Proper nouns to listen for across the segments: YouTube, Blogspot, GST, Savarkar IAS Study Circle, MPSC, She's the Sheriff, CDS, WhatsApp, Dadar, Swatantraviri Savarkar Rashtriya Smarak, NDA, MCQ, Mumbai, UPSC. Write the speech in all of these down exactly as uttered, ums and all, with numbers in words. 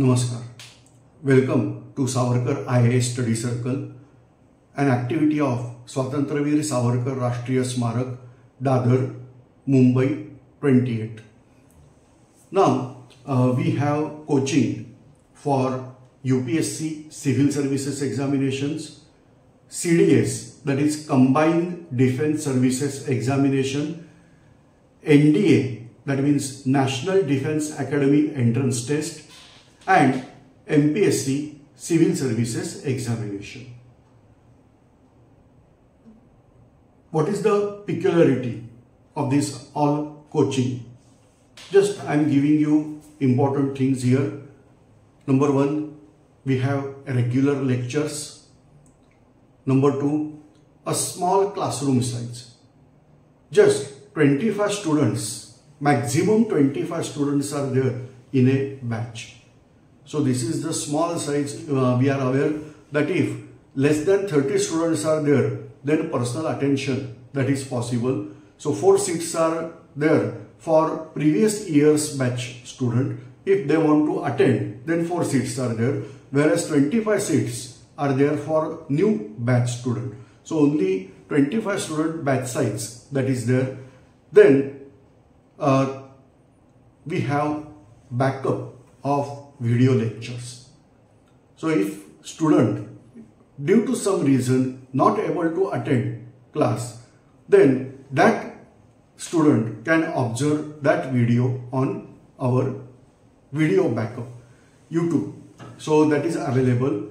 Namaskar. Welcome to Savarkar I A S Study Circle, an activity of Swatantraviri Savarkar Rashtriya Smarak, Dadar, Mumbai, twenty-eight. Now, uh, we have coaching for U P S C Civil Services Examinations, C D S, that is Combined Defence Services Examination, N D A, that means National Defence Academy Entrance Test, and M P S C Civil Services Examination. What is the peculiarity of this all coaching? Just I am giving you important things here. Number one, we have regular lectures. Number two, a small classroom size. Just twenty-five students, maximum twenty-five students are there in a batch. So this is the small size. Uh, we are aware that if less than thirty students are there, then personal attention that is possible. So four seats are there for previous year's batch student. If they want to attend, then four seats are there, whereas twenty-five seats are there for new batch student. So only twenty-five student batch size that is there. Then uh, we have backup of video lectures. So if student due to some reason not able to attend class, then that student can observe that video on our video backup YouTube. So that is available.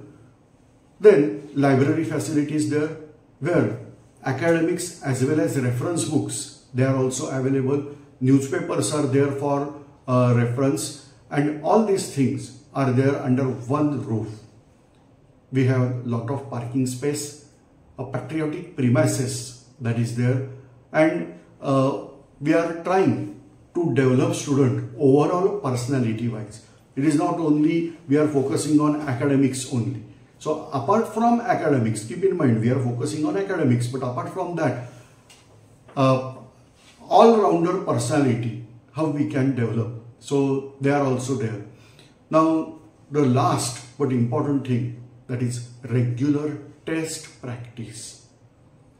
Then library facilities there, where academics as well as reference books, they are also available. Newspapers are there for uh, reference. And all these things are there under one roof. We have a lot of parking space, a patriotic premises that is there, and uh, we are trying to develop student overall personality wise. It is not only we are focusing on academics only. So apart from academics, keep in mind we are focusing on academics, but apart from that, uh, all-rounder personality, how we can develop. So they are also there. Now the last but important thing, that is regular test practice.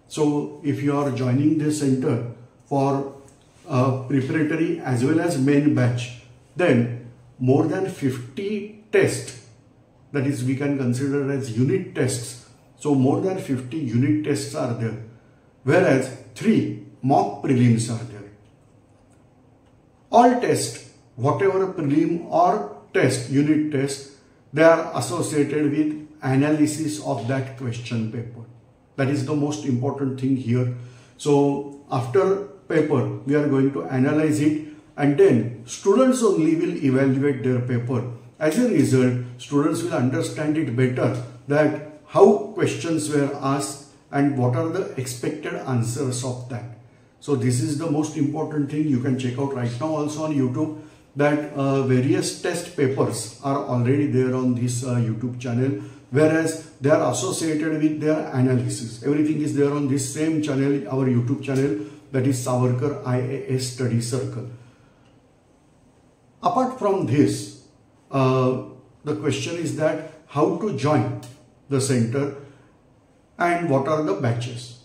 So if you are joining this center for uh, preparatory as well as main batch, then more than fifty tests, that is we can consider as unit tests. So more than fifty unit tests are there, whereas three mock prelims are there. All tests, whatever prelim or test, unit test, they are associated with analysis of that question paper. That is the most important thing here. So after paper, we are going to analyze it, and then students only will evaluate their paper. As a result, students will understand it better, that how questions were asked and what are the expected answers of that. So this is the most important thing. You can check out right now also on YouTube that uh, various test papers are already there on this uh, YouTube channel, whereas they are associated with their analysis. Everything is there on this same channel, our YouTube channel, that is Savarkar I A S Study Circle. Apart from this, uh, the question is that how to join the center and what are the batches.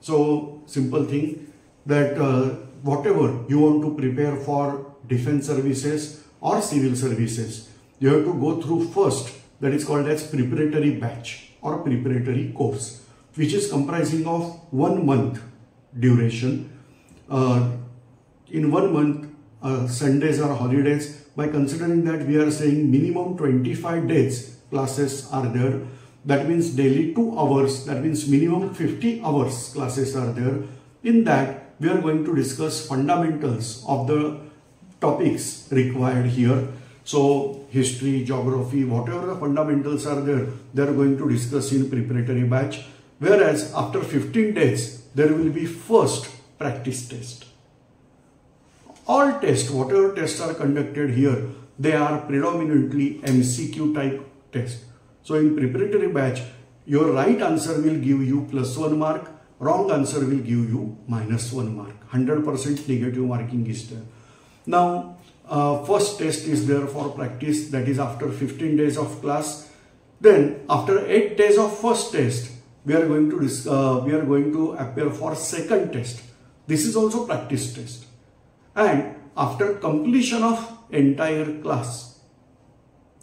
So simple thing, that uh, whatever you want to prepare for defense services or civil services, you have to go through first, that is called as preparatory batch or preparatory course, which is comprising of one month duration. Uh, in one month, uh, Sundays are holidays. By considering that, we are saying minimum twenty-five days classes are there. That means daily two hours, that means minimum fifty hours classes are there. In that, we are going to discuss fundamentals of the topics required here. So history, geography, whatever the fundamentals are there, they are going to discuss in preparatory batch. Whereas after fifteen days, there will be first practice test. All tests, whatever tests are conducted here, they are predominantly M C Q type tests. So in preparatory batch, your right answer will give you plus one mark. Wrong answer will give you minus one mark. one hundred percent negative marking is there. Now, uh, first test is there for practice, that is after fifteen days of class. Then after eight days of first test, we are going to uh, we are going to appear for second test. This is also practice test. And after completion of entire class,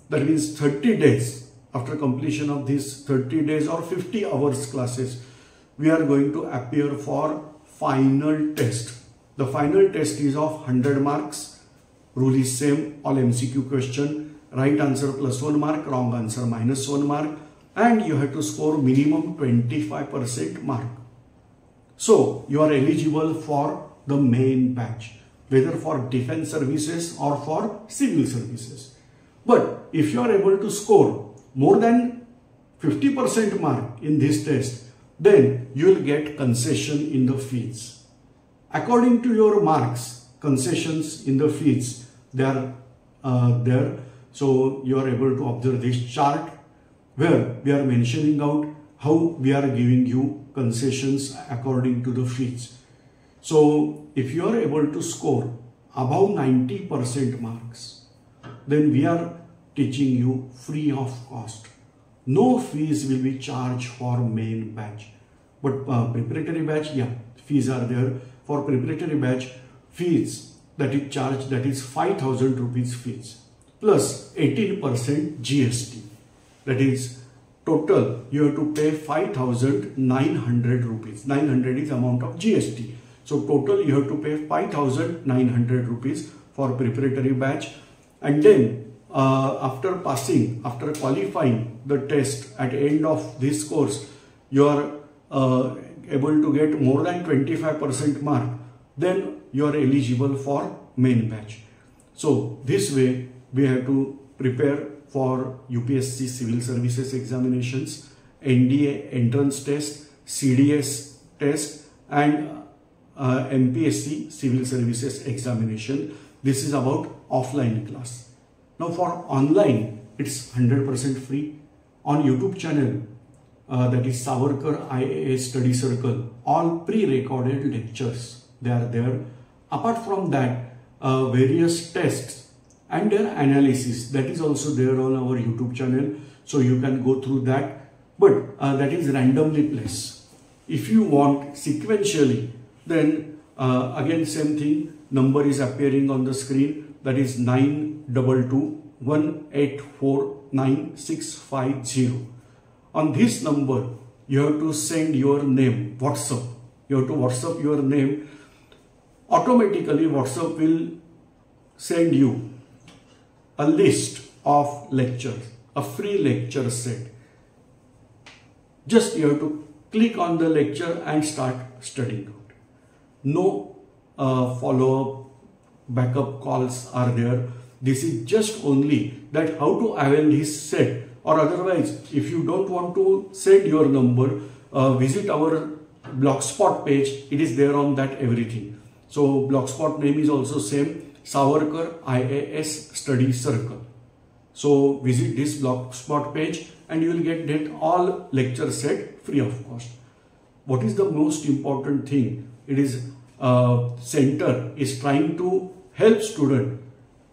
that means thirty days, after completion of these thirty days or fifty hours classes, we are going to appear for final test. The final test is of one hundred marks, rule is same, all M C Q question, right answer plus one mark, wrong answer minus one mark, and you have to score minimum twenty-five percent mark. So you are eligible for the main batch, whether for defense services or for civil services. But if you are able to score more than fifty percent mark in this test, then you will get concession in the fees. According to your marks, concessions in the fees, they are uh, there. So you are able to observe this chart where we are mentioning out how we are giving you concessions according to the fees. So if you are able to score above ninety percent marks, then we are teaching you free of cost. No fees will be charged for main batch, but uh, preparatory batch, yeah, fees are there. For preparatory batch, fees that is charged, that is five thousand rupees fees plus eighteen percent G S T. That is total, you have to pay five thousand nine hundred rupees. nine hundred is amount of G S T. So total you have to pay five thousand nine hundred rupees for preparatory batch. And then uh, after passing, after qualifying the test at end of this course, you are uh, able to get more than twenty-five percent mark, then you are eligible for main batch. So this way we have to prepare for U P S C civil services examinations, N D A entrance test, C D S test, and Uh, M P S C civil services examination. This is about offline class. Now for online, it's one hundred percent free. On YouTube channel, uh, that is Savarkar I A S Study Circle, all pre-recorded lectures, they are there. Apart from that, uh, various tests and their analysis, that is also there on our YouTube channel, so you can go through that, but uh, that is randomly placed. If you want sequentially, then uh, again same thing, number is appearing on the screen, that is nine two two, one eight four nine six five zero. On this number you have to send your name, WhatsApp, you have to WhatsApp your name. Automatically WhatsApp will send you a list of lectures, a free lecture set. Just you have to click on the lecture and start studying. No uh, follow-up, backup calls are there. This is just only that how to avail this set, or otherwise if you don't want to send your number, uh, visit our Blogspot page, it is there on that everything. So Blogspot name is also same, Savarkar I A S Study Circle. So visit this Blogspot page and you will get that all lecture set free of cost. What is the most important thing? It is uh, center is trying to help student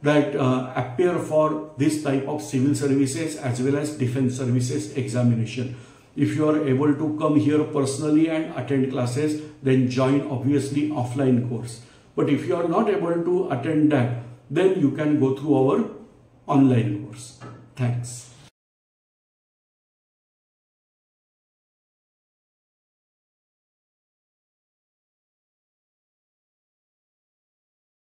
that uh, appear for this type of civil services as well as defense services examination. If you are able to come here personally and attend classes, then join obviously offline course. But if you are not able to attend that, then you can go through our online course. Thanks.